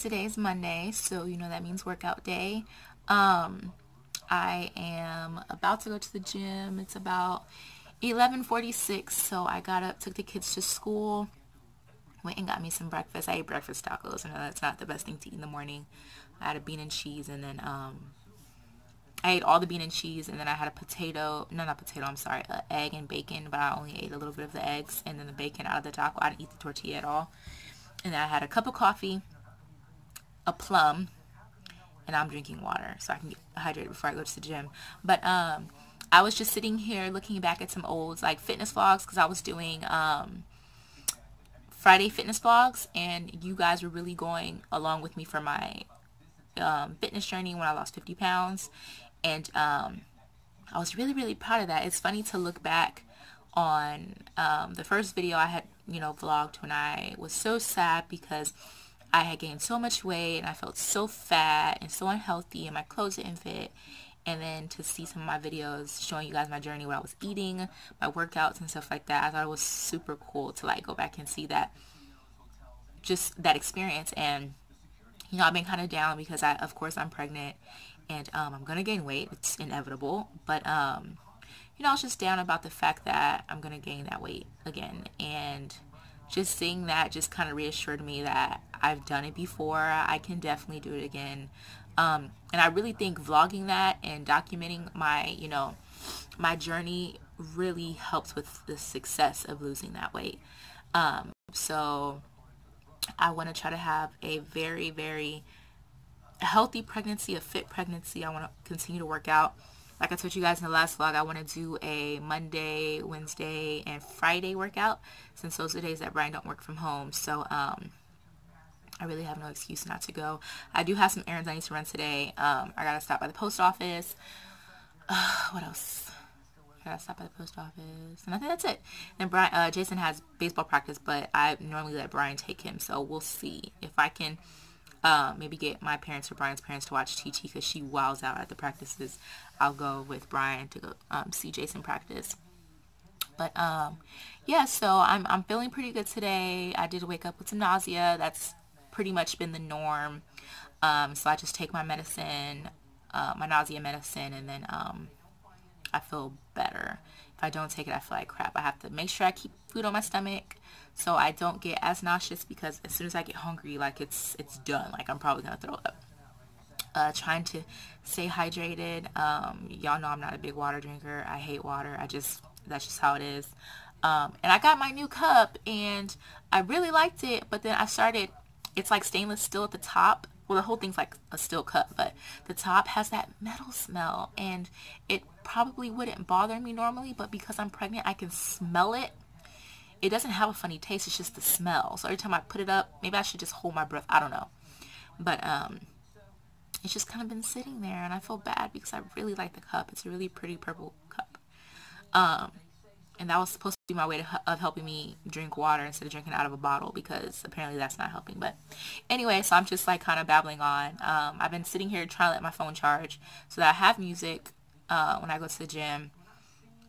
Today's Monday, so you know that means workout day. I am about to go to the gym. It's about 11:46, so I got up, took the kids to school, went and got me some breakfast. I ate breakfast tacos. I know that's not the best thing to eat in the morning. I had a bean and cheese, and then I ate all the bean and cheese, and then I had a potato, no, not potato, I'm sorry, an egg and bacon, but I only ate a little bit of the eggs, and then the bacon out of the taco. I didn't eat the tortilla at all. And then I had a cup of coffee, a plum, and I'm drinking water so I can get hydrated before I go to the gym. But I was just sitting here looking back at some old like fitness vlogs, because I was doing Friday fitness vlogs, and you guys were really going along with me for my fitness journey when I lost 50 pounds, and I was really proud of that. It's funny to look back on the first video I had, you know, vlogged when I was so sad because I had gained so much weight and I felt so fat and so unhealthy and my clothes didn't fit. And then to see some of my videos showing you guys my journey, what I was eating, my workouts and stuff like that, I thought it was super cool to like go back and see that, just that experience. And you know, I've been kind of down because of course I'm pregnant, and I'm gonna gain weight, it's inevitable, but you know, I was just down about the fact that I'm gonna gain that weight again. And just seeing that just kind of reassured me that I've done it before. I can definitely do it again. And I really think vlogging that and documenting my, you know, my journey really helps with the success of losing that weight. So I want to try to have a very healthy pregnancy, a fit pregnancy. I want to continue to work out. Like I told you guys in the last vlog, I want to do a Monday, Wednesday, and Friday workout, since those are the days that Brian don't work from home. So, I really have no excuse not to go. I do have some errands I need to run today. I got to stop by the post office. What else? I got to stop by the post office. And I think that's it. And Brian, Jason has baseball practice, but I normally let Brian take him. So, we'll see if I can... maybe get my parents or Brian's parents to watch TT, because she wows out at the practices. I'll go with Brian to go see Jason practice. But yeah, so I'm feeling pretty good today. I did wake up with some nausea. That's pretty much been the norm. So I just take my medicine, my nausea medicine, and then I feel better. If I don't take it, I feel like crap. I have to make sure I keep food on my stomach so I don't get as nauseous, because as soon as I get hungry, like it's done. Like I'm probably gonna throw up. Trying to stay hydrated. Y'all know I'm not a big water drinker. I hate water. That's just how it is. And I got my new cup and I really liked it, but then I started, it's like stainless steel at the top. Well, the whole thing's like a steel cup, but the top has that metal smell, and it probably wouldn't bother me normally, but because I'm pregnant, I can smell it. It doesn't have a funny taste, it's just the smell. So every time I put it up, maybe I should just hold my breath, I don't know. But it's just kind of been sitting there, and I feel bad because I really like the cup. It's a really pretty purple cup. And that was supposed to be my way of helping me drink water instead of drinking out of a bottle, because apparently that's not helping. But anyway, so I'm just like kind of babbling on. I've been sitting here trying to let my phone charge so that I have music when I go to the gym.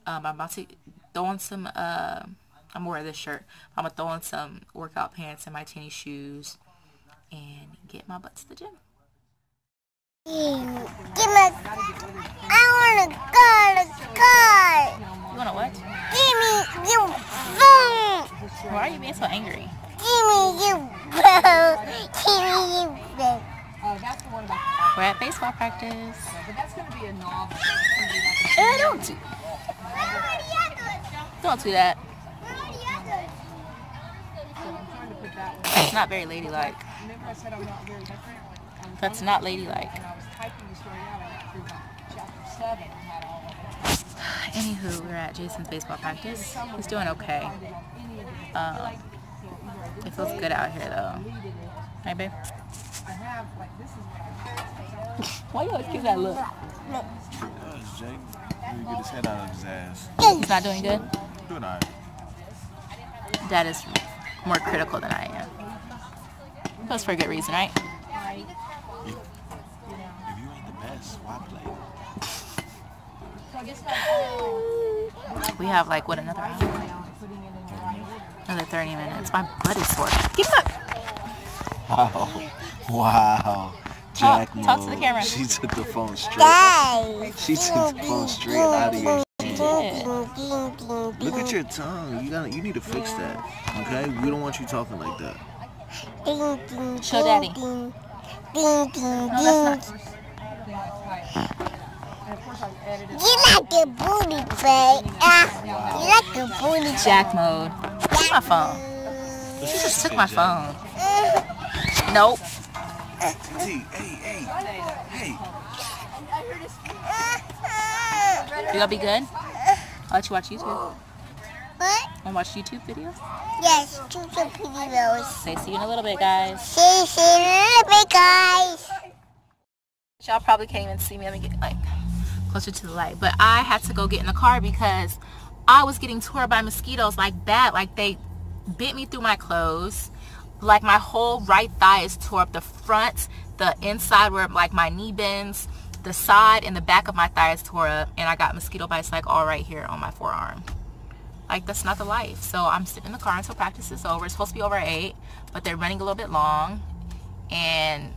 I'm about to throw on some, I'm gonna wear this shirt. I'm gonna throw on some workout pants and my tennis shoes and get my butt to the gym. I wanna go. You wanna what? Why are you being so angry? Give me you, bro. We're at baseball practice. But that's going to be a novel. Don't do that. That's not very ladylike. That's not ladylike. Anywho, we're at Jason's baseball practice. He's doing okay. It feels good out here though. Hey babe. Why you always give that look? Look. Jake really get his head out of his ass. He's not doing good? Doing alright. That is more critical than I am. That's for a good reason, right? If you ain't the best, why play? We have like what, another hour? Another 30 minutes. My butt is sore. Give me up. Wow. Wow. Jack Mo. Talk to the camera. She took the phone straight. Guys. She took the phone straight out of your hand. Look at your tongue. You need to fix that. Okay? We don't want you talking like that. Show daddy. No, that's not. You like the booty, Fred. You like the booty. Jack mode. Where's my phone? She just took my phone. Nope. Hey. You gonna be good? I'll let you watch YouTube. What? And watch YouTube videos? Yes, YouTube videos. Say see you in a little bit, guys. See you in a little bit, guys. Y'all probably can't even see me. Let me get like closer to the light. But I had to go get in the car because I was getting torn by mosquitoes like bad. Like they bit me through my clothes. Like my whole right thigh is tore up. The front, the inside where like my knee bends, the side and the back of my thigh is tore up. And I got mosquito bites like all right here on my forearm. Like, that's not the life. So I'm sitting in the car until practice is over. It's supposed to be over 8, but they're running a little bit long. And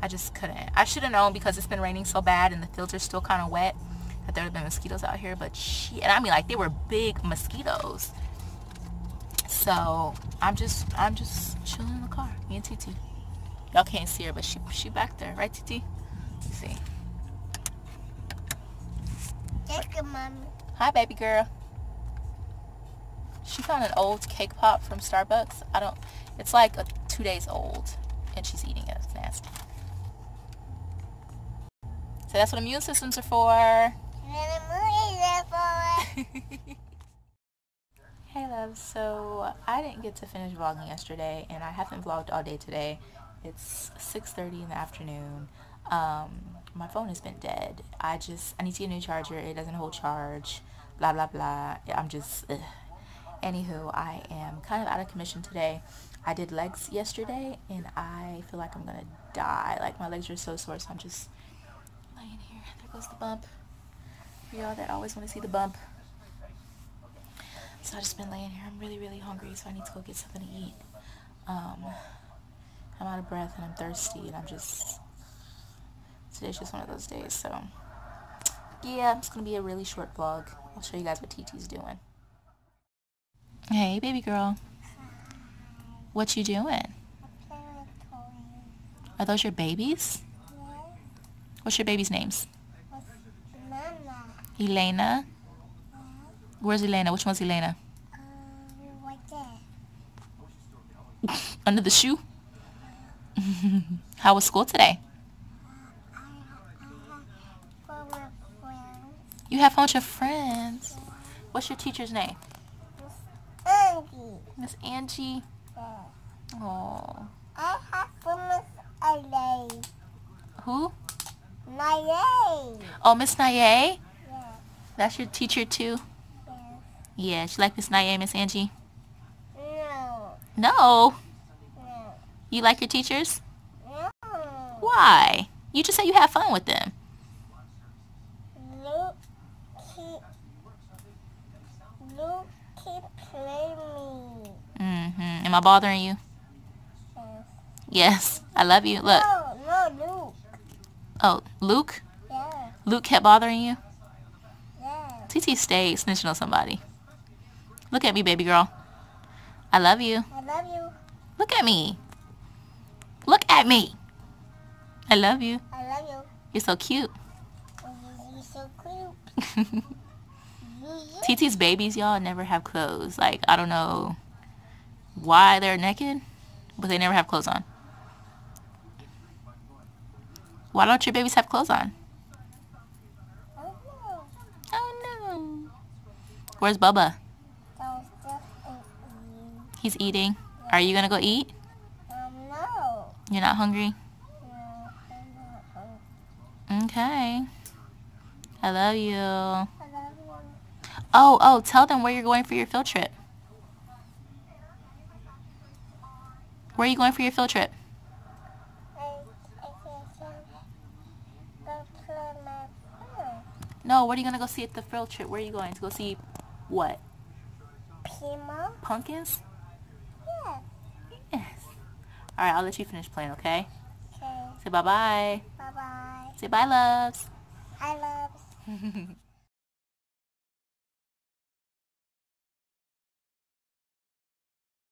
I just couldn't. I should have known because it's been raining so bad and the filter's still kind of wet that there would have been mosquitoes out here. But shit, I mean, like, they were big mosquitoes. So I'm just chilling in the car. Me and TT. Y'all can't see her, but she back there. Right, TT? Let's see. Thank you, Mommy. Hi, baby girl. She found an old cake pop from Starbucks. It's like 2 days old, and she's eating it. It's nasty. So that's what immune systems are for. Hey, love. So I didn't get to finish vlogging yesterday, and I haven't vlogged all day today. It's 6:30 in the afternoon. My phone has been dead. I need to get a new charger. It doesn't hold charge. Blah, blah, blah. I'm just, ugh. Anywho, I am kind of out of commission today. I did legs yesterday, and I feel like I'm going to die. Like, my legs are so sore, so I'm just laying here. There goes the bump. For y'all that always want to see the bump. So I've just been laying here. I'm really, really hungry, so I need to go get something to eat. I'm out of breath, and I'm thirsty, and I'm just... Today's just one of those days, so yeah, it's gonna be a really short vlog. I'll show you guys what TT's doing. Hey, baby girl. What you doing? I'm playing with toys. Are those your babies? Yeah. What's your baby's names? Mama. Elena? Yeah. Where's Elena? Which one's Elena? Right there. Under the shoe? How was school today? You have fun with your friends. What's your teacher's name? Miss Angie. Yeah. Oh. I have fun with Naye. Who? Naye. Oh, Miss Naye? Yeah. That's your teacher too? Yeah. Yeah, she like Miss Naye, Miss Angie? No. No? No. You like your teachers? No. Why? You just said you have fun with them. You keep playing me. Mm-hmm. Am I bothering you? Yes. I love you. Look. No, Luke. Oh, Luke? Yeah. Luke kept bothering you? Yeah. TT stayed snitching on somebody. Look at me, baby girl. I love you. I love you. Look at me. Look at me. I love you. I love you. You're so cute. You're so cute. TT's babies, y'all, never have clothes. Like, I don't know why they're naked, but they never have clothes on. Why don't your babies have clothes on? Oh, no. Oh, no. Where's Bubba? He's eating. Are you going to go eat? No. You're not hungry? No, I'm not hungry. Okay. I love you. Oh, tell them where you're going for your field trip. Where are you going for your field trip? No, what are you going to go see at the field trip? Where are you going to go see what? Pumpkins? Yeah. Yes. All right, I'll let you finish playing, okay? Okay. Say bye-bye. Bye-bye. Say bye, loves. Hi, loves.